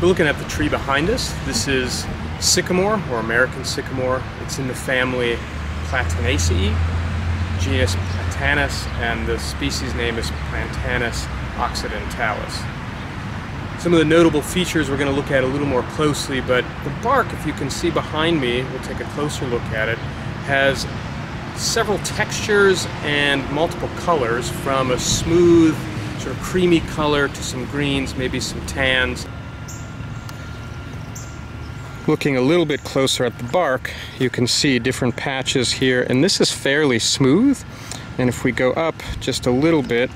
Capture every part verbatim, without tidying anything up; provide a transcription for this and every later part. We're looking at the tree behind us. This is sycamore, or American sycamore. It's in the family Platanaceae, genus Platanus, and the species name is Platanus occidentalis. Some of the notable features we're going to look at a little more closely, but the bark, if you can see behind me, we'll take a closer look at it, has several textures and multiple colors, from a smooth, sort of creamy color to some greens, maybe some tans. Looking a little bit closer at the bark, you can see different patches here, and this is fairly smooth. And if we go up just a little bit,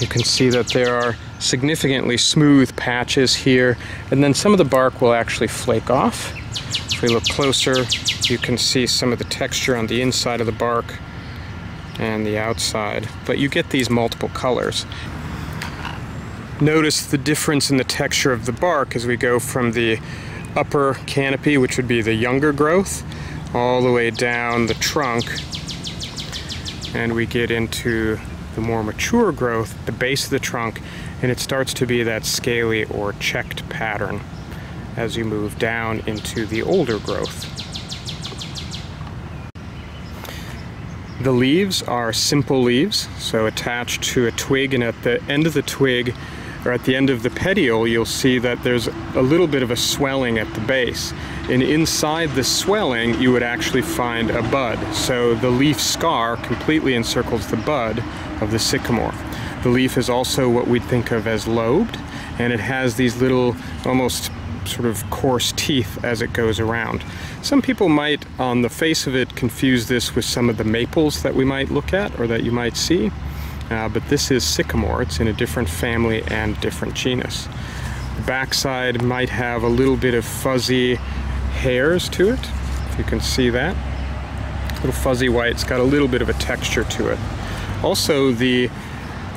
you can see that there are significantly smooth patches here, and then some of the bark will actually flake off. If we look closer, you can see some of the texture on the inside of the bark and the outside, but you get these multiple colors. Notice the difference in the texture of the bark as we go from the upper canopy, which would be the younger growth, all the way down the trunk, and we get into the more mature growth, the base of the trunk, and it starts to be that scaly or checked pattern as you move down into the older growth. The leaves are simple leaves, so attached to a twig, and at the end of the twig, or at the end of the petiole, you'll see that there's a little bit of a swelling at the base. And inside the swelling, you would actually find a bud. So the leaf scar completely encircles the bud of the sycamore. The leaf is also what we'd think of as lobed, and it has these little, almost sort of coarse teeth as it goes around. Some people might, on the face of it, confuse this with some of the maples that we might look at or that you might see. Uh, but this is sycamore. It's in a different family and different genus. The backside might have a little bit of fuzzy hairs to it, if you can see that. A little fuzzy white. It's got a little bit of a texture to it. Also, the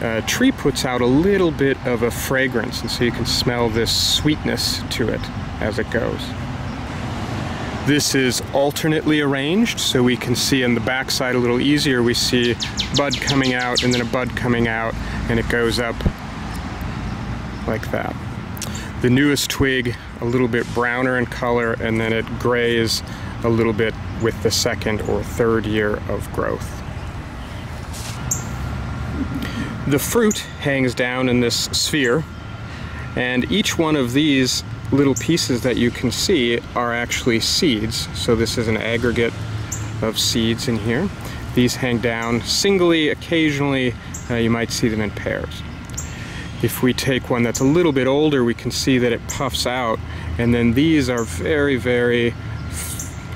uh, tree puts out a little bit of a fragrance, and so you can smell this sweetness to it as it goes. This is alternately arranged, so we can see in the backside a little easier. We see bud coming out and then a bud coming out, and it goes up like that. The newest twig, a little bit browner in color, and then it grays a little bit with the second or third year of growth. The fruit hangs down in this sphere, and each one of these little pieces that you can see are actually seeds. So this is an aggregate of seeds in here. These hang down singly. Occasionally uh, you might see them in pairs. If we take one that's a little bit older, we can see that it puffs out, and then these are very very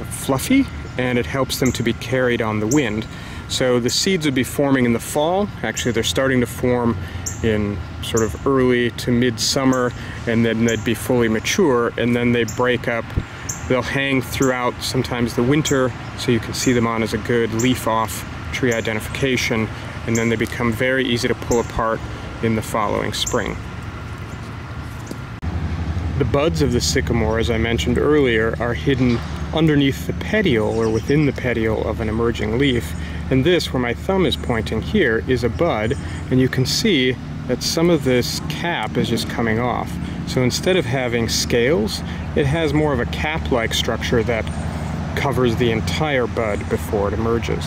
fluffy, and it helps them to be carried on the wind. So the seeds would be forming in the fall. Actually, they're starting to form in sort of early to mid-summer, and then they'd be fully mature, and then they break up. They'll hang throughout sometimes the winter, so you can see them on as a good leaf-off tree identification, and then they become very easy to pull apart in the following spring. The buds of the sycamore, as I mentioned earlier, are hidden underneath the petiole or within the petiole of an emerging leaf. And this, where my thumb is pointing here, is a bud, and you can see that some of this cap is just coming off. So instead of having scales, it has more of a cap-like structure that covers the entire bud before it emerges.